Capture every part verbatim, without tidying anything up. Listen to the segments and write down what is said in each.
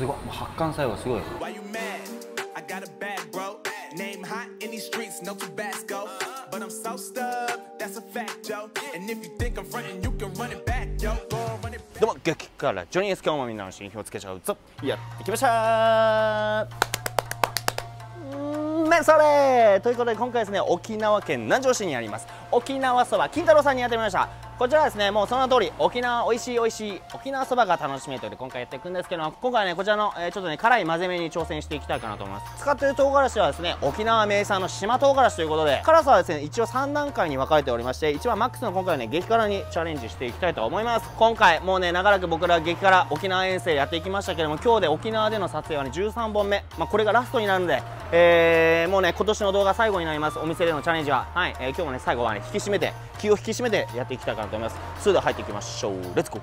すごい、発汗作用がすごい。どうも、激辛ラジオニーです。今日もみんなの新評つけちゃうぞ、やってきました。それということで、今回ですね、沖縄県南城市にあります沖縄そば金太郎さんにやってみました。こちらはですね、もうその通り沖縄おいしいおいしい沖縄そばが楽しめるということで、今回やっていくんですけど、今回はねこちらの、えー、ちょっとね辛い混ぜ麺に挑戦していきたいかなと思います。使っている唐辛子はですね、沖縄名産の島唐辛子ということで、辛さはですね一応さん段階に分かれておりまして、一番マックスの今回はね激辛にチャレンジしていきたいと思います。今回もうね長らく僕ら激辛沖縄遠征やっていきましたけども、今日で沖縄での撮影はねじゅうさんぼんめ、まあ、これがラストになるので、えー、もうね今年の動画最後になります。お店でのチャレンジは、はい、えー、今日もね最後はね引き締めて、気を引き締めてやっていきたいかなと思います。それでは入っていきましょう。レッツゴー。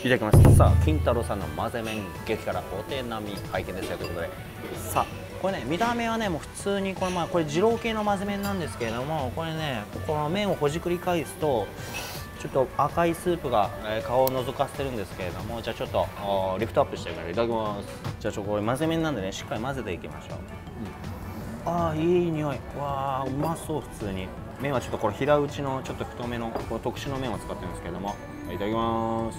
いただきます。さあ、金太郎さんの混ぜ麺激辛お手並み拝見でしたということで、さあこれね、見た目はねもう普通にこれ、まあ、これ二郎系の混ぜ麺なんですけれども、これねこの麺をほじくり返すとちょっと赤いスープが、えー、顔を覗かせてるんですけれども、じゃあちょっとリフトアップしてからいただきます。じゃあちょっとこれ混ぜ麺なんでねしっかり混ぜていきましょう。うん、ああいい匂い。わあうまそう。普通に麺はちょっとこれ平打ちのちょっと太めのこの特殊の麺を使ってるんですけれども、いただきます。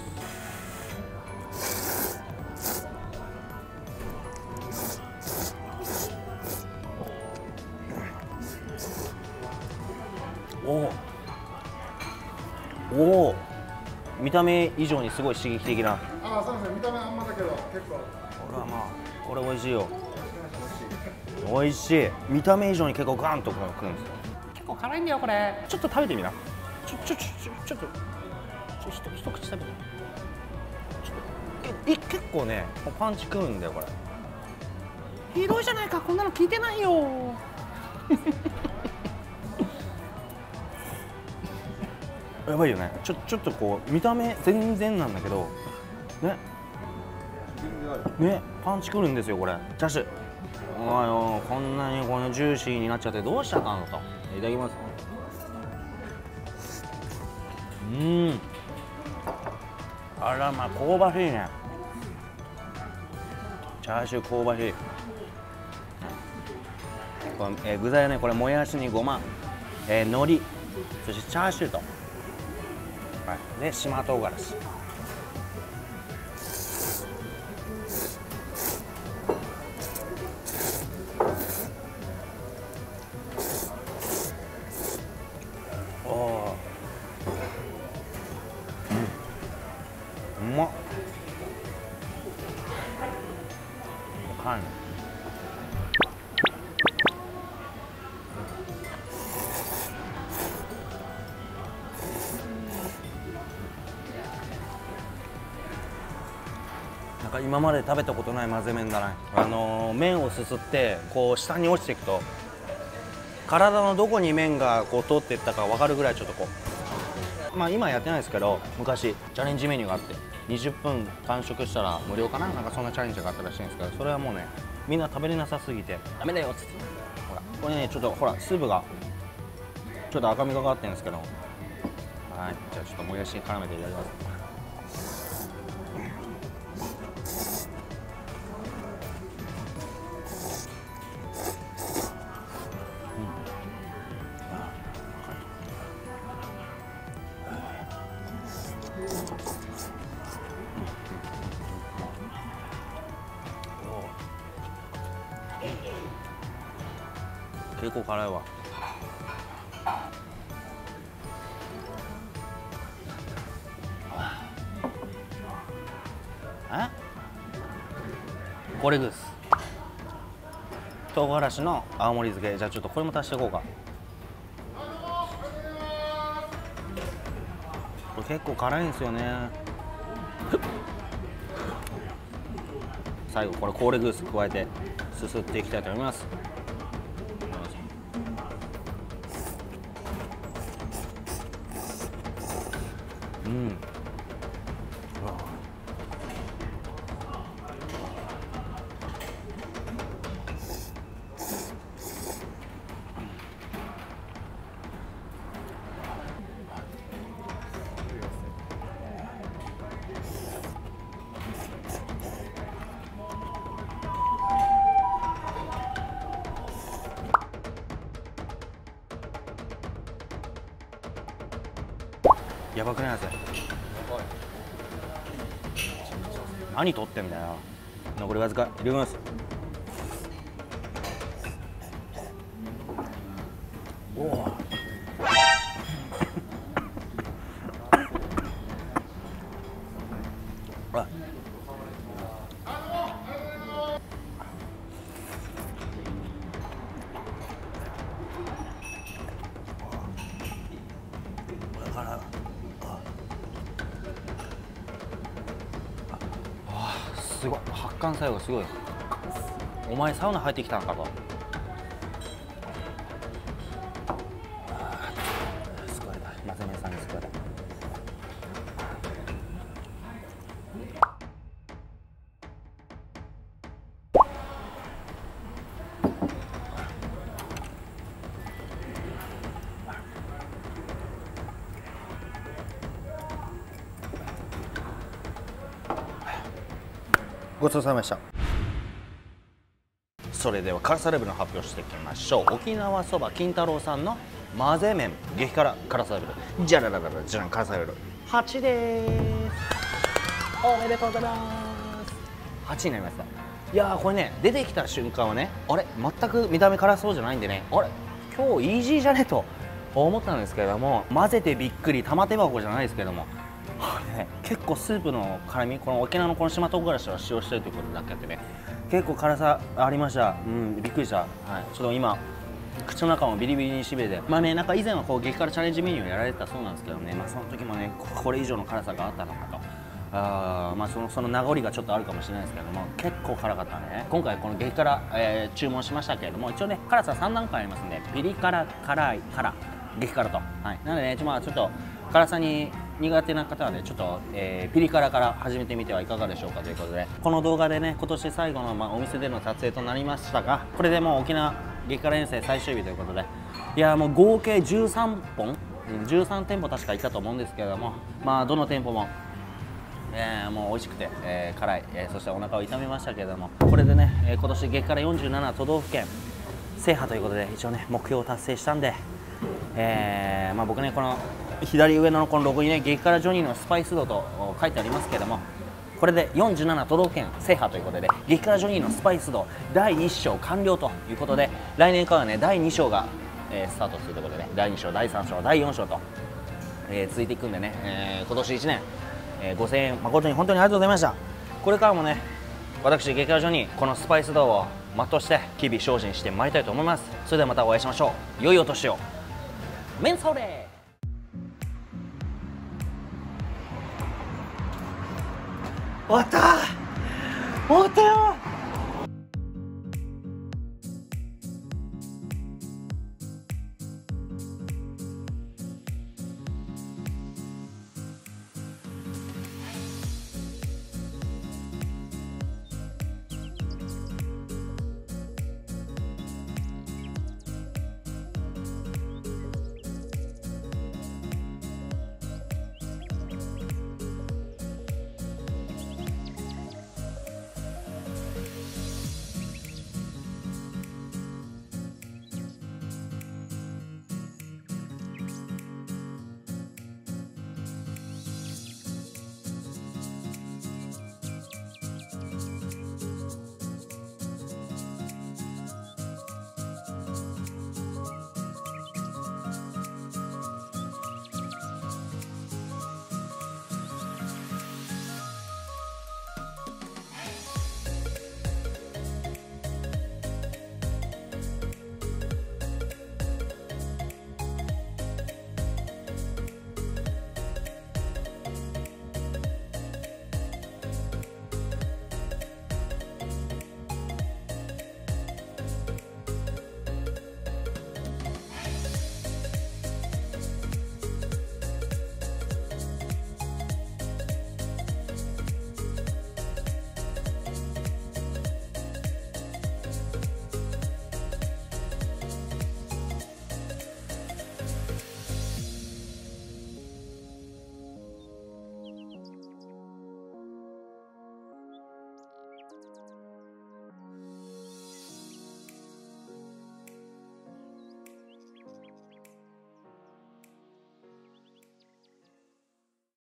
おお、見た目以上にすごい刺激的な。ああそうですね、見た目あんまだけど結構これはまあこれ美味しいよ。美味しい。見た目以上に結構ガンとくるんですよ。結構辛いんだよこれ。ちょっと食べてみな。ちょちょちょちょっと一口食べてみな。結構ねパンチくるんだよこれ。ひどいじゃないか、こんなの聞いてないよ。やばいよね。ちょ、ちょっとこう見た目全然なんだけどねねパンチくるんですよこれ。チャーシューおいおい、こんなにこのジューシーになっちゃってどうしちゃったのと。いただきます。うん、あらまあ香ばしいね。チャーシュー香ばしい。これ、えー、具材はねこれもやしにごま、えー、海苔、そしてチャーシューと、はい、で島唐辛子。おお、うん、うまっ。おかん今まで食べたことない混ぜ麺だね。あのー、麺をすすってこう下に落ちていくと体のどこに麺がこう通っていったか分かるぐらい、ちょっとこう、まあ今やってないですけど昔チャレンジメニューがあって、にじゅっぷん完食したら無料かな、なんかそんなチャレンジがあったらしいんですけど、それはもうねみんな食べれなさすぎてダメだよっつって、ほらこれねちょっとほらスープがちょっと赤みがかってるんですけど、はい、じゃあちょっともやしに絡めていただきます。結構辛いわ。え？これです。唐辛子の青森漬け。じゃあちょっとこれも足していこうか。これ結構辛いんですよね。最後これコーレグース加えてすすっていきたいと思います。うん、やばくないやつ。何取ってんだよ。残りわずか。入れます。おお。すごい、発汗作用がすごい。お前サウナ入ってきたのかと。救われた、夏目さんに救われた。ごちそうさまでした。それでは辛さレベルの発表していきましょう。沖縄そば金太郎さんの混ぜ麺激辛辛さレベル、じゃららららじゃらん、辛さレベルはちでーす。おめでとうございます。はちになりました。いやー、これね、出てきた瞬間はね、あれ全く見た目辛そうじゃないんでね、あれ今日イージーじゃねと思ったんですけれども、混ぜてびっくり玉手箱じゃないですけども、結構スープの辛み、この沖縄のこの島唐辛子を使用しているということだけあってね、結構辛さありました。うん、びっくりした、はい、ちょっと今口の中もビリビリにしびれて、まあね、なんか以前はこう激辛チャレンジメニューをやられてたそうなんですけどね、まあ、その時もね、これ以上の辛さがあったのかと、あ、まあ、そのその名残がちょっとあるかもしれないですけども、結構辛かったね。今回この激辛、えー、注文しましたけれども、一応ね、辛ささん段階ありますんで、ピリ辛、辛い、辛、激辛と、はい、なのでね、まあ、ちょっと辛さに苦手な方はね、ちょっと、えー、ピリ辛から始めてみてはいかがでしょうかということで、この動画でね、今年最後の、まあ、お店での撮影となりましたが、これでもう沖縄激辛遠征最終日ということで、いやー、もう合計じゅうさんぽん、じゅうさんてんぽ確かいたと思うんですけれども、まあどの店舗も、えー、もう美味しくて、えー、辛い、えー、そしてお腹を痛めましたけれども、これでね、今年激辛よんじゅうななとどうふけん制覇ということで、一応ね、目標を達成したんで、えー、まあ僕ね、この左上のこのロゴにね、激辛ジョニーのスパイス度と書いてありますけれども、これでよんじゅうななとどうふけん制覇ということで、激辛ジョニーのスパイス度だいいっしょう完了ということで、来年からはね、だいにしょうが、えー、スタートするということで、だいにしょう、だいさんしょう、だいよんしょうと、えー、続いていくんでね、えー、今年いちねん、えー、ご声援誠に本当にありがとうございました。これからもね、私激辛ジョニー、このスパイス度を全うして日々精進してまいりたいと思います。それではまたお会いしましょう。良いお年を。メンソーレ。終わったー、終わったよ。